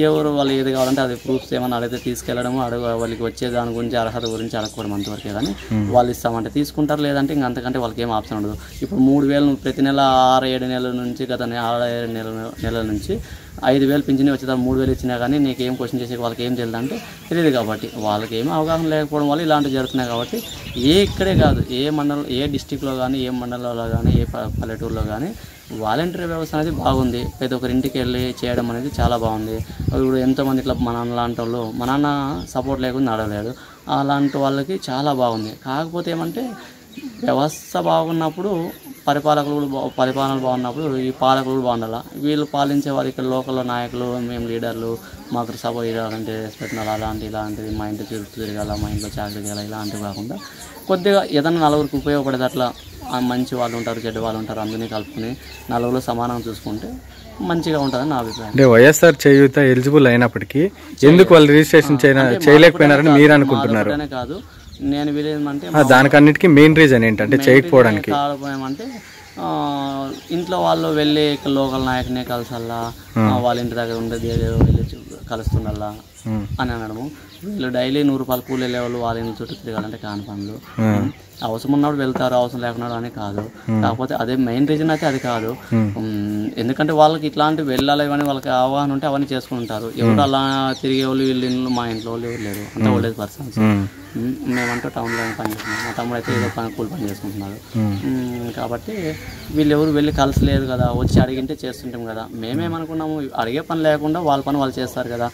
ఎవరు వాళ్ళు ఏది కావాలంటే అది ప్రూఫ్స్ ఏమన్నా అడిగితే తీసుకెళ్ళడము, అడుగు వాళ్ళకి వచ్చే దాని గురించి అర్హత గురించి అడగకూడదు అంతవరకే, కానీ వాళ్ళు ఇస్తామంటే తీసుకుంటారు లేదంటే ఇంక అంతకంటే వాళ్ళకి ఏం ఆప్షన్ ఉండదు. ఇప్పుడు మూడు వేలు ప్రతి నెల ఆరు ఏడు నెలల నుంచి గత ఆరు ఏడు నెల నెలల నుంచి ఐదు వేలు పింఛన్ వచ్చేదా మూడు వేలు ఇచ్చినా కానీ నీకేం క్వశ్చన్ చేసే వాళ్ళకి ఏం తెలియదు అంటే తెలియదు కాబట్టి వాళ్ళకి ఏమీ అవగాహన లేకపోవడం వల్ల ఇలాంటివి జరుగుతున్నాయి. కాబట్టి ఏ ఇక్కడే కాదు ఏ మండలం ఏ డిస్టిక్లో కానీ ఏ మండలంలో కానీ ఏ పల్లెటూరులో కానీ వాలంటీర్ వ్యవస్థ అనేది బాగుంది, ప్రతి ఒక్కరి ఇంటికి వెళ్ళి చేయడం అనేది చాలా బాగుంది. ఇప్పుడు ఎంతోమంది ఇట్లా మా నాన్న లాంటి వాళ్ళు మా నాన్న సపోర్ట్ లేకుండా అడగలేడు అలాంటి వాళ్ళకి చాలా బాగుంది. కాకపోతే ఏమంటే వ్యవస్థ బాగున్నప్పుడు పరిపాలకులు పరిపాలనలు బాగున్నప్పుడు ఈ పాలకులు బాగుండాలి, వీళ్ళు పాలించే వారు ఇక్కడ లోకల్లో నాయకులు మేము లీడర్లు మాకు సభ ఇలాంటి రెస్పెక్ట్ ఉండాలి అలాంటి ఇలాంటిది మా ఇంటి తిరుగు తిరగాల మా ఇంట్లో చాకరీ చేయాలి ఇలాంటివి కాకుండా కొద్దిగా ఏదైనా నలుగురికి ఉపయోగపడేది అట్లా మంచి వాళ్ళు ఉంటారు చెడ్డ వాళ్ళు ఉంటారు అందరినీ కలుపుకుని నలుగురు సమానంగా చూసుకుంటే మంచిగా ఉంటుంది నా అభిప్రాయం. అంటే వైఎస్ఆర్ చేయూత ఎలిజిబుల్ అయినప్పటికీ ఎందుకు వాళ్ళు రిజిస్ట్రేషన్ చేయలేకపోయినారని మీరు అనుకుంటున్నారు? కాదు నేను వీలేమంటే దానికన్నిటికీ మెయిన్ రీజన్ ఏంటంటే చేయకపోవడానికి కారణమంటే ఇంట్లో వాళ్ళు వెళ్ళి లోకల్ నాయకునే కలిసల్లా వాళ్ళ ఇంటి దగ్గర ఉండేది వెళ్ళి కలుస్తున్నల్ల అని అనడము. వీళ్ళు డైలీ నూరు రూపాయలు కూలి వెళ్ళేవాళ్ళు వాళ్ళ ఇళ్ళ చుట్టూ తిరగాలంటే కాని పనులు. అవసరం ఉన్నప్పుడు వెళ్తారు, అవసరం లేకున్నాడు అని కాదు. కాకపోతే అదే మెయిన్ రీజన్ అయితే అది కాదు. ఎందుకంటే వాళ్ళకి ఇట్లాంటివి వెళ్ళాలి అని వాళ్ళకి అవగాహన ఉంటే అవన్నీ చేసుకుంటారు. ఎవరు అలా తిరిగే వాళ్ళు వీళ్ళ ఇళ్ళు మా ఇంట్లో వాళ్ళు ఎవరు లేరు, అంత ఓల్డ్ ఏజ్ పర్సన్స్. మేమంటూ టౌన్లో పని చేస్తున్నాం, మా తమ్ముడు అయితే ఏదో పని కూలి పని చేసుకుంటున్నారు. కాబట్టి వీళ్ళు ఎవరు వెళ్ళి కలిసలేదు కదా, వచ్చి అడిగింటే చేస్తుంటాం కదా. మేమేమనుకున్నాము, అడిగే పని లేకుండా వాళ్ళ పని వాళ్ళు చేస్తారు కదా,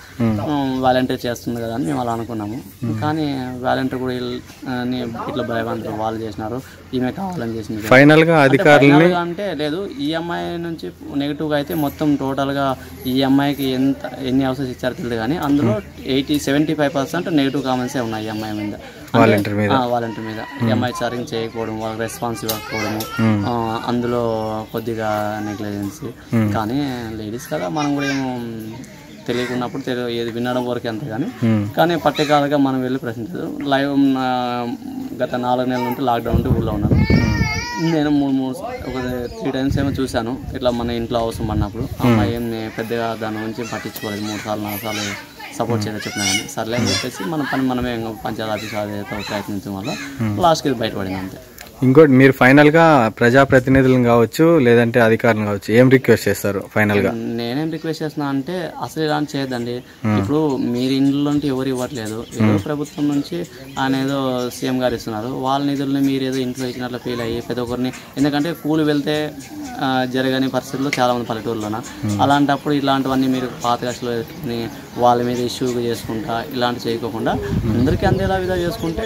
వాలంటీర్ చేస్తుంది కదా అని మేము అలా అనుకున్నాము. కానీ వాలంటీర్ కూడా ఇట్లా భయపడతారు, వాళ్ళు చేసినారు ఈమె కావాలని చేసినారు. ఫైనల్గా అధికారులు అంటే లేదు, ఈఎంఐ నుంచి నెగిటివ్గా అయితే మొత్తం టోటల్గా ఈఎంఐకి ఎంత ఎన్ని అవసరం ఇచ్చారు తెలియదు కానీ అందులో eighty seventy five percent negative కామెంట్సే ఉన్నాయి ఈఎంఐ మీద, వాలంటీర్ మీద వాలంటీర్ మీద ఈఎంఐ చార్జింగ్ చేయకపోవడం, వాళ్ళకి రెస్పాన్స్ ఇవ్వకపోవడము, అందులో కొద్దిగా నెగ్లిజెన్సీ. కానీ లేడీస్ కదా, మనం కూడా ఏమో తెలియకున్నప్పుడు తెలియ ఏది వినడం వరకు అంతే. కానీ కానీ పర్టికులర్గా మనం వెళ్ళి ప్రశ్నించదు. లైవ్ గత నాలుగు నెలల నుండి లాక్డౌన్ నుండి ఊళ్ళో ఉన్నాను నేను. మూడు మూడు ఒక త్రీ టైమ్స్ ఏమో చూశాను ఇట్లా మన ఇంట్లో అవసరం అన్నప్పుడు. అమ్మాయి ఏం పెద్దగా దాని గురించి పట్టించుకోలేదు, మూడు సార్లు నాలుగు సార్లు సపోర్ట్ చేయడం చెప్పినా కానీ సర్లే అని చెప్పేసి మన పని మనమే పంచాయతీ ఆఫీస్ అదేదో ప్రయత్నించడం వల్ల లాస్ట్కి ఇది బయటపడింది అంతే. ఇంకోటి, మీరు ఫైనల్గా ప్రజాప్రతినిధులను కావచ్చు లేదంటే అధికారులు కావచ్చు, ఏం రిక్వెస్ట్ చేస్తారు ఫైనల్గా? నేనేం రిక్వెస్ట్ చేస్తున్నా అంటే అసలు ఇలా చేయదండి. ఇప్పుడు మీరు ఇంట్లో ఎవరు ఇవ్వట్లేదు, ఏదో ప్రభుత్వం నుంచి ఆయన ఏదో సీఎం గారు ఇస్తున్నారు, వాళ్ళ నిధులని మీరు ఏదో ఇంట్లో ఇచ్చినట్లు ఫీల్ అయ్యి ప్రతి ఒక్కరిని, ఎందుకంటే కూలి వెళ్తే జరగని పరిస్థితుల్లో చాలామంది పల్లెటూరులోన. అలాంటప్పుడు ఇలాంటివన్నీ మీరు పాత కష్టలో పెట్టుకుని వాళ్ళ మీద ఇష్యూ చేసుకుంటా ఇలాంటి చేయకోకుండా అందరికీ అందేలా విధంగా చేసుకుంటే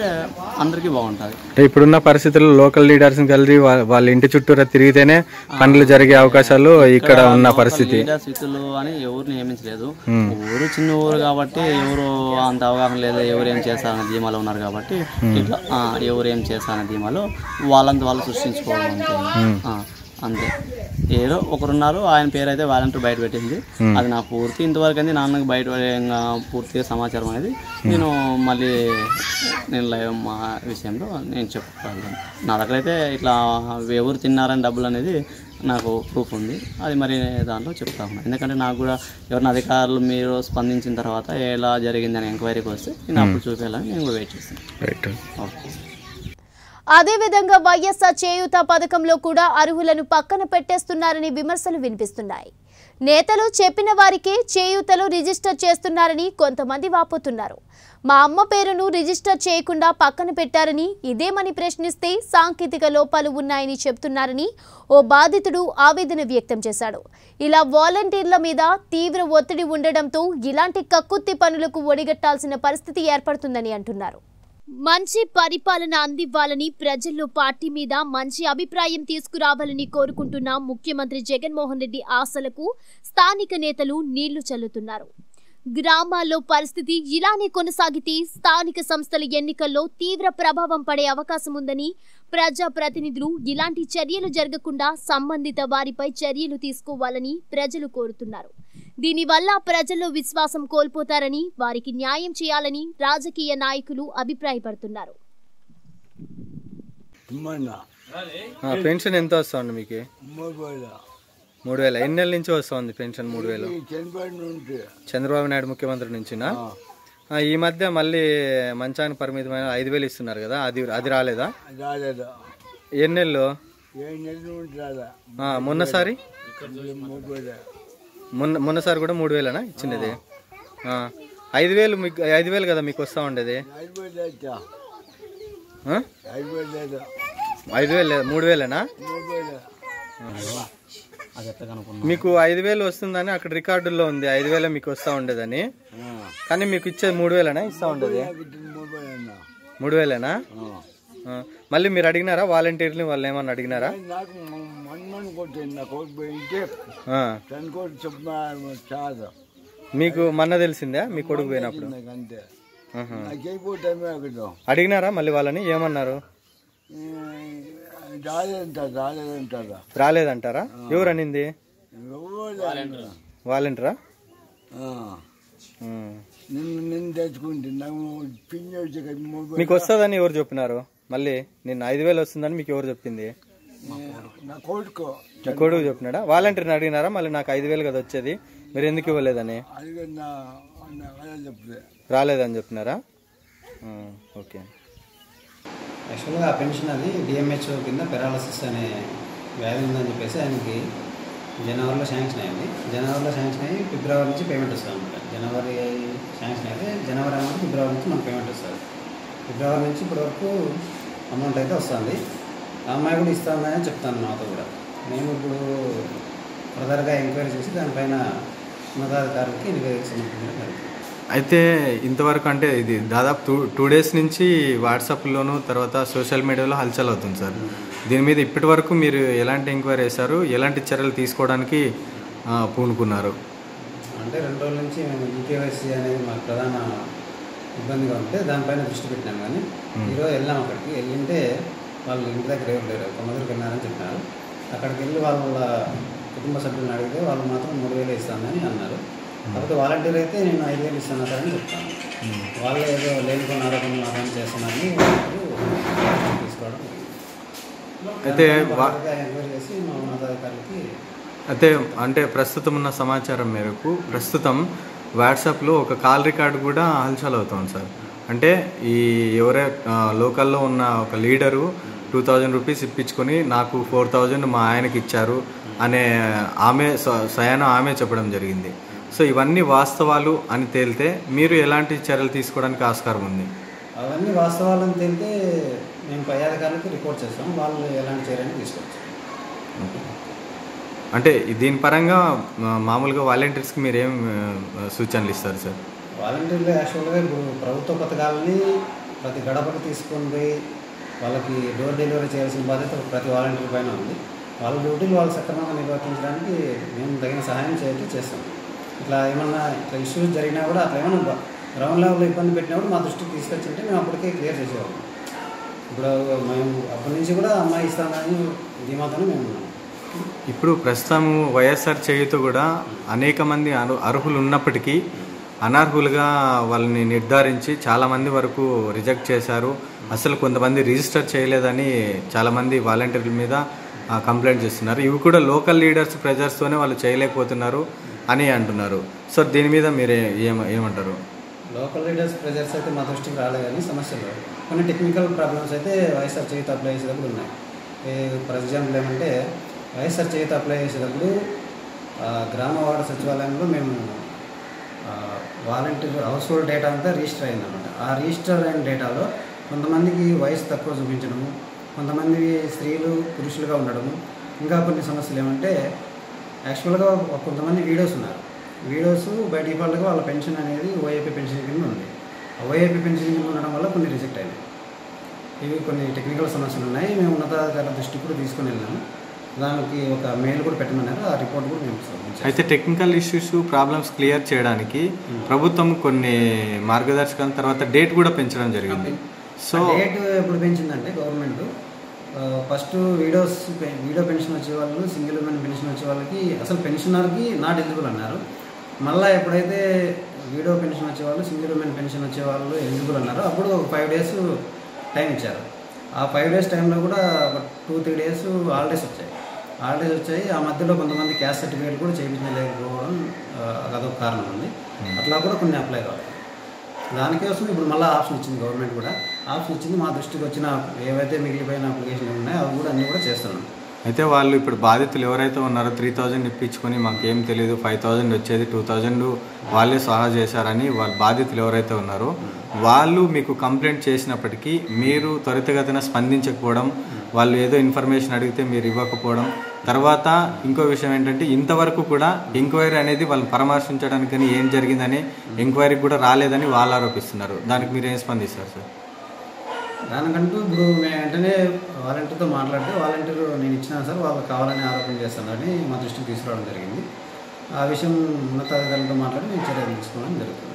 అందరికీ బాగుంటుంది. ఇప్పుడున్న పరిస్థితుల్లో లోకల్ లీడర్స్ కలిసి వాళ్ళ ఇంటి చుట్టూరా తిరిగితేనే పనులు జరిగే అవకాశాలు ఇక్కడ ఉన్న పరిస్థితి. లీడర్స్ ఇతరులు అని ఎవరు నియమించలేదు, ఊరు చిన్న ఊరు కాబట్టి ఎవరు అంత అవగాహన లేదు, ఎవరు ఏం చేస్తారనే ధీమాలో ఉన్నారు. కాబట్టి ఇట్లా ఎవరు ఏం చేస్తారనే ధీమాలో వాళ్ళంత వాళ్ళు సృష్టించుకోవడం ఉంటుంది అంతే. ఏదో ఒకరున్నారు, ఆయన పేరు అయితే వాలంటీర్ బయట పెట్టింది, అది నా పూర్తి ఇంతవరకు అనేది నాన్నకు బయట పూర్తిగా సమాచారం అనేది నేను మళ్ళీ నేను లైవ్ మా విషయంలో నేను చెప్పుకోగలను. నా దగ్గర అయితే ఇట్లా ఎవరు తిన్నారని డబ్బులు అనేది నాకు ప్రూఫ్ ఉంది, అది మరి దాంట్లో చెప్తా ఉన్నాను. ఎందుకంటే నాకు కూడా ఎవరిని అధికారులు మీరు స్పందించిన తర్వాత ఎలా జరిగిందని ఎంక్వైరీకి వస్తే నేను అప్పుడు చూపేయాలని నేను వెయిట్ చేస్తాను. అదేవిధంగా వైఎస్ఆర్ చేయూత పథకంలో కూడా అర్హులను పక్కన పెట్టేస్తున్నారని విమర్శలు వినిపిస్తున్నాయి. నేతలు చెప్పిన వారికే చేయూతలు రిజిస్టర్ చేస్తున్నారని కొంతమంది వాపోతున్నారు. మా అమ్మ పేరును రిజిస్టర్ చేయకుండా పక్కన పెట్టారని, ఇదేమని ప్రశ్నిస్తే సాంకేతిక లోపాలు ఉన్నాయని చెబుతున్నారని ఓ బాధితుడు ఆవేదన వ్యక్తం చేశాడు. ఇలా వాలంటీర్ల మీద తీవ్ర ఒత్తిడి ఉండడంతో ఇలాంటి కక్కుర్తి పనులకు ఒడిగట్టాల్సిన పరిస్థితి ఏర్పడుతుందని అంటున్నారు. మంచి పరిపాలన అందివ్వాలని, ప్రజల్లో పార్టీ మీద మంచి అభిప్రాయం తీసుకురావాలని కోరుకుంటున్న ముఖ్యమంత్రి జగన్మోహన్ రెడ్డి ఆశలకు స్థానిక నేతలు నీళ్లు చల్లుతున్నారు. గ్రామాల్లో పరిస్థితి ఇలానే కొనసాగితే స్థానిక సంస్థల ఎన్నికల్లో తీవ్ర ప్రభావం పడే అవకాశం ఉందని, ప్రజాప్రతినిధులు ఇలాంటి చర్యలు జరగకుండా సంబంధిత వారిపై చర్యలు తీసుకోవాలని ప్రజలు కోరుతున్నారు. దీనివల్ల ప్రజల్లో విశ్వాసం కోల్పోతారని, వారికి న్యాయం చేయాలని రాజకీయ నాయకులు అభిప్రాయపడుతున్నారు. పెన్షన్ ఎంత వస్తుంది మీకు? మూడు వేల ఎన్ని నెలల నుంచి వస్తుంది పెన్షన్? మూడు వేలు చంద్రబాబు నాయుడు ముఖ్యమంత్రి నుంచినా? ఈ మధ్య మళ్ళీ మంచానికి పరిమితమైన ఐదు వేలు ఇస్తున్నారు కదా, అది అది రాలేదా? ఎన్ని నెలలు? మొన్నసారి మొన్న మొన్నసారి కూడా మూడు వేలనా ఇచ్చినది? ఐదు వేలు మీకు, ఐదు వేలు కదా మీకు వస్తూ ఉండేది? ఐదు వేలు లేదా మూడు వేలేనా? మీకు ఐదు వేలు వస్తుందని అక్కడ రికార్డుల్లో ఉంది, ఐదు వేల మీకు వస్తూ ఉండేదని. కానీ మీకు ఇచ్చేది మూడు వేలనా ఇస్తూ ఉండేది? మూడు వేలేనా? మళ్ళీ మీరు అడిగినారా వాలంటీర్ని, వాళ్ళు ఏమన్నా అడిగినారా? మీకు మొన్న తెలిసిందా మీ కొడుకు పోయినప్పుడు? అడిగినారా మళ్ళీ వాళ్ళని, ఏమన్నారు? రాలేదంటారా? ఎవరు అనింది? వాలంటీరా? మీకు వస్తుందని ఎవరు చెప్పినారు? మళ్ళీ నిన్న ఐదు వేలు వస్తుందని మీకు ఎవరు చెప్పింది? కొడుకు చెప్పినాడా? వాలంటీర్ని అడిగినారా మళ్ళీ నాకు ఐదు వేలు కదా వచ్చేది, మీరు ఎందుకు ఇవ్వలేదని రాలేదని చెప్తున్నారా? ఓకే. యాక్చువల్గా ఆ పెన్షన్ అది డిఎంహెచ్ఓ కింద పెరాలసిస్ అనే వ్యాధి ఉందని చెప్పేసి ఆయనకి జనవరిలో శాంక్షన్ అయింది. జనవరిలో శాంక్షన్ అయ్యి ఫిబ్రవరి నుంచి పేమెంట్ వస్తుంది అనమాట. జనవరి శాంక్షన్ అయితే జనవరి అమౌంట్ ఫిబ్రవరి నుంచి మనకు పేమెంట్ వస్తుంది. ఫిబ్రవరి నుంచి ఇప్పటివరకు అమౌంట్ అయితే వస్తుంది. ఆ అమ్మాయి కూడా ఇస్తామని చెప్తాను నాతో కూడా. మేము ఇప్పుడు ఫర్దర్గా ఎంక్వైరీ చేసి దానిపైన ఉన్నతాధికారులకి ఎంక్వైరీ చేయాలి. అయితే ఇంతవరకు అంటే ఇది దాదాపు టూ టూ డేస్ నుంచి వాట్సాప్లోను తర్వాత సోషల్ మీడియాలో హల్చల్ అవుతుంది సార్. దీని మీద ఇప్పటి వరకు మీరు ఎలాంటి ఎంక్వైరీ చేశారు, ఎలాంటి చర్యలు తీసుకోవడానికి పూనుకున్నారు? అంటే రెండు రోజుల నుంచి మేము ఈకేవైసీ అనేది మా ప్రధాన ఇబ్బందిగా ఉంటే దానిపైన దృష్టి పెట్టినాం. కానీ ఈరోజు వెళ్ళాం. అక్కడికి వెళ్ళింటే వాళ్ళు ఇంటి దగ్గర ఎవరు లేరు, ఒక మొదలు వెళ్ళారని చెప్పినారు. అక్కడికి వెళ్ళి వాళ్ళ కుటుంబ సభ్యులను అడిగితే వాళ్ళు మాత్రం మూడు వేలు ఇస్తామని అన్నారు. కాకపోతే వాలంటీర్ అయితే నేను ఐదు వేలు ఇస్తాను సార్ అని చెప్తాను. వాళ్ళు ఏదో లేనికొని ఆరోగ్యం ఆదాయం చేస్తున్నారని తీసుకోవడం అయితే ఎంక్వైరీ చేసి మా ఉన్నతాధికారులకి. అయితే అంటే ప్రస్తుతం ఉన్న సమాచారం మేరకు ప్రస్తుతం వాట్సాప్లో ఒక కాల్ రికార్డు కూడా హల్చల్ అవుతాం సార్. అంటే ఈ ఎవరే లోకల్లో ఉన్న ఒక లీడరు టూ థౌజండ్ రూపీస్ ఇప్పించుకొని నాకు ఫోర్ థౌజండ్ మా ఆయనకి ఇచ్చారు అనే ఆమె సయానం ఆమె చెప్పడం జరిగింది. సో ఇవన్నీ వాస్తవాలు అని తేలితే మీరు ఎలాంటి చర్యలు తీసుకోవడానికి ఆస్కారం ఉంది? అవన్నీ వాస్తవాలు అని తేలితే మేము పై అధికారులకు రిపోర్ట్ చేస్తాం, వాళ్ళు ఎలాంటి చర్యలు తీసుకోవచ్చు. అంటే దీని పరంగా మామూలుగా వాలంటీర్స్కి మీరు ఏం సూచనలు ఇస్తారు సార్? వాలంటీర్లు యాక్చువల్గా ఇప్పుడు ప్రభుత్వ పథకాలని ప్రతి గడపకు తీసుకొని పోయి వాళ్ళకి డోర్ డెలివరీ చేయాల్సిన బాధ్యత ప్రతి వాలంటీర్ పైన ఉంది. వాళ్ళ డ్యూటీలు వాళ్ళు సక్రమంగా నిర్వర్తించడానికి మేము తగిన సహాయం చేయటం చేస్తాం. ఇట్లా ఏమన్నా ఇట్లా ఇష్యూస్ జరిగినా కూడా అట్లా ఏమన్నా గ్రౌండ్ లెవెల్లో ఇబ్బంది పెట్టినా కూడా మా దృష్టికి తీసుకొచ్చింటే మేము అప్పటికే క్లియర్ చేసేవాళ్ళం. ఇప్పుడు మేము అప్పటి నుంచి కూడా అమ్మాయి ఇస్తామని ధీమాతోనే మేము ఉన్నాం. ఇప్పుడు ప్రస్తుతం వైఎస్ఆర్ చేయుత కూడా అనేక మంది అను అర్హులు ఉన్నప్పటికీ అనర్హులుగా వాళ్ళని నిర్ధారించి చాలామంది వరకు రిజెక్ట్ చేశారు. అసలు కొంతమంది రిజిస్టర్ చేయలేదని చాలామంది వాలంటీర్ల మీద కంప్లైంట్ చేస్తున్నారు. ఇవి కూడా లోకల్ లీడర్స్ ప్రెజర్స్తోనే వాళ్ళు చేయలేకపోతున్నారు అని అంటున్నారు. సో దీని మీద మీరు ఏమంటారు? లోకల్ లీడర్స్ ప్రెజర్స్ అయితే మా దృష్టికి రాలేదు. కానీ సమస్యలు కొన్ని టెక్నికల్ ప్రాబ్లమ్స్ అయితే వైఎస్ఆర్ చేయుత అప్లై చేసేటప్పుడు ఉన్నాయి. ఫర్ ఎగ్జాంపుల్ ఏమంటే వైఎస్ఆర్ చేయుత అప్లై చేసేటప్పుడు గ్రామ వార్డు సచివాలయంలో మేము వాలంటీర్ హౌస్ హోల్డ్ డేటా అంతా రిజిస్టర్ అయిందన్నమాట. ఆ రిజిస్టర్ అయిన డేటాలో కొంతమందికి వయసు తక్కువ చూపించడము, కొంతమంది స్త్రీలు పురుషులుగా ఉండడము, ఇంకా కొన్ని సమస్యలు ఏమంటే యాక్చువల్గా కొంతమంది వీడియోస్ ఉన్నారు. వీడియోస్ బై డిఫాల్ట్గా వాళ్ళ పెన్షన్ అనేది ఓఏపీ పెన్షన్ కింద ఉంది. ఆ ఓఏపీ పెన్షన్ కింద ఉండడం వల్ల కొన్ని రిజెక్ట్ అయినాయి. ఇవి కొన్ని టెక్నికల్ సమస్యలు ఉన్నాయి. మేము ఉన్నతాధికారుల దృష్టికి కూడా తీసుకుని వెళ్ళాము. దానికి ఒక మెయిల్ కూడా పెట్టమన్నారు. ఆ రిపోర్ట్ కూడా మేము అయితే టెక్నికల్ ఇష్యూస్ ప్రాబ్లమ్స్ క్లియర్ చేయడానికి ప్రభుత్వం కొన్ని మార్గదర్శకాల తర్వాత డేట్ కూడా పెంచడం జరిగింది. సో డేట్ ఎప్పుడు పెంచిందంటే government first widows widow pension వచ్చే వాళ్ళు, సింగిల్ ఉమెన్ పెన్షన్ వచ్చే వాళ్ళకి అసలు పెన్షనర్కి నాట్ ఎలిజిబుల్ అన్నారు. మళ్ళీ ఎప్పుడైతే వీడియో పెన్షన్ వచ్చేవాళ్ళు, సింగిల్ ఉమెన్ పెన్షన్ వచ్చే వాళ్ళు ఎలిజిబుల్ అన్నారు. అప్పుడు ఒక ఫైవ్ డేస్ టైం ఇచ్చారు. ఆ ఫైవ్ డేస్ టైంలో కూడా టూ త్రీ డేస్ హాలిడేస్ వచ్చాయి. హాలిడేస్ వచ్చాయి. ఆ మధ్యలో కొంతమంది క్యాస్ట్ సర్టిఫికేట్ కూడా చేయించలేకపోవడం అదొక కారణం ఉంది. అట్లా కూడా కొన్ని అప్లై కావాలి. దానికోసం ఇప్పుడు మళ్ళీ ఆప్షన్ ఇచ్చింది గవర్నమెంట్ కూడా. ఆప్షన్ ఇచ్చింది. మా దృష్టికి వచ్చిన ఏవైతే మిగిలిపోయిన అప్లికేషన్లు ఉన్నాయో అవి కూడా అన్నీ కూడా చేస్తున్నాం. అయితే వాళ్ళు ఇప్పుడు బాధితులు ఎవరైతే ఉన్నారో త్రీ థౌజండ్ ఇప్పించుకొని మాకేం తెలియదు, ఫైవ్ థౌజండ్ వచ్చేది, టూ థౌజండ్ వాళ్ళే సహాయ చేశారని వాళ్ళ బాధితులు ఎవరైతే ఉన్నారో వాళ్ళు మీకు కంప్లైంట్ చేసినప్పటికీ మీరు త్వరితగతిన స్పందించకపోవడం, వాళ్ళు ఏదో ఇన్ఫర్మేషన్ అడిగితే మీరు ఇవ్వకపోవడం, తర్వాత ఇంకో విషయం ఏంటంటే ఇంతవరకు కూడా ఎంక్వైరీ అనేది వాళ్ళని పరామర్శించడానికని ఏం జరిగిందని ఎంక్వైరీ కూడా రాలేదని వాళ్ళు ఆరోపిస్తున్నారు. దానికి మీరు ఏం స్పందిస్తారు సార్? దానికంటూ ఇప్పుడు మేము వెంటనే వాలంటీర్తో మాట్లాడితే వాలంటీర్ నేను ఇచ్చినా సార్ వాళ్ళు కావాలని ఆరోపణ చేస్తున్నారని మా దృష్టికి తీసుకురావడం జరిగింది. ఆ విషయం ఉన్నతాధికారులతో మాట్లాడి నేను చర్య తీసుకోవడం జరుగుతుంది.